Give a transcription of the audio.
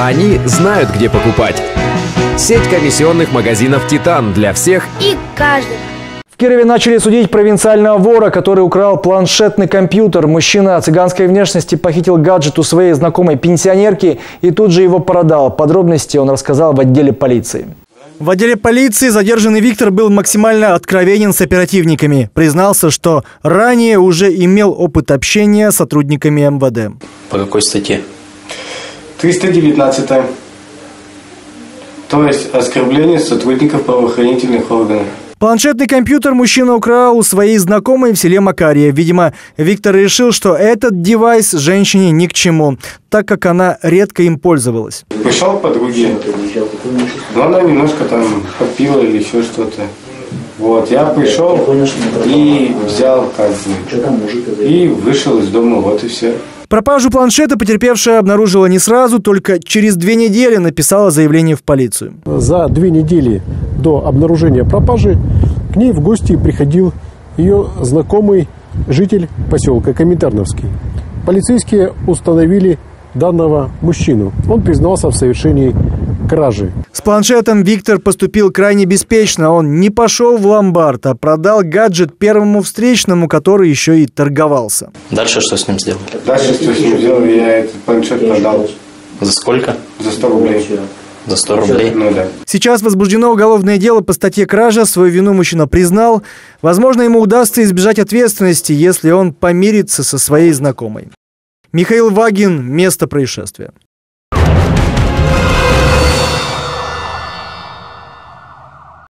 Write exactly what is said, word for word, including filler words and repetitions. Они знают, где покупать. Сеть комиссионных магазинов «Титан» для всех и каждого. В Кирове начали судить провинциального вора, который украл планшетный компьютер. Мужчина цыганской внешности похитил гаджет у своей знакомой пенсионерки и тут же его продал. Подробности он рассказал в отделе полиции. В отделе полиции задержанный Виктор был максимально откровенен с оперативниками. Признался, что ранее уже имел опыт общения с сотрудниками МВД. По какой статье? триста девятнадцать. То есть оскорбление сотрудников правоохранительных органов. Планшетный компьютер мужчина украл у своей знакомой в селе Макария. Видимо, Виктор решил, что этот девайс женщине ни к чему, так как она редко им пользовалась. Пришел к подруге, но она немножко там попила или еще что-то. Вот, я пришел и взял как бы, и вышел из дома, вот и все. Пропажу планшета потерпевшая обнаружила не сразу, только через две недели написала заявление в полицию. За две недели до обнаружения пропажи к ней в гости приходил ее знакомый житель поселка Коминтерновский. Полицейские установили данного мужчину. Он признался в совершении кражи. С планшетом Виктор поступил крайне беспечно. Он не пошел в ломбард, а продал гаджет первому встречному, который еще и торговался. Дальше что с ним сделал? Дальше что с ним сделал? Я этот планшет продал. За сколько? За сто рублей. За сто рублей? Ну, да. Сейчас возбуждено уголовное дело по статье «Кража». Свою вину мужчина признал. Возможно, ему удастся избежать ответственности, если он помирится со своей знакомой. Михаил Вагин. Место происшествия.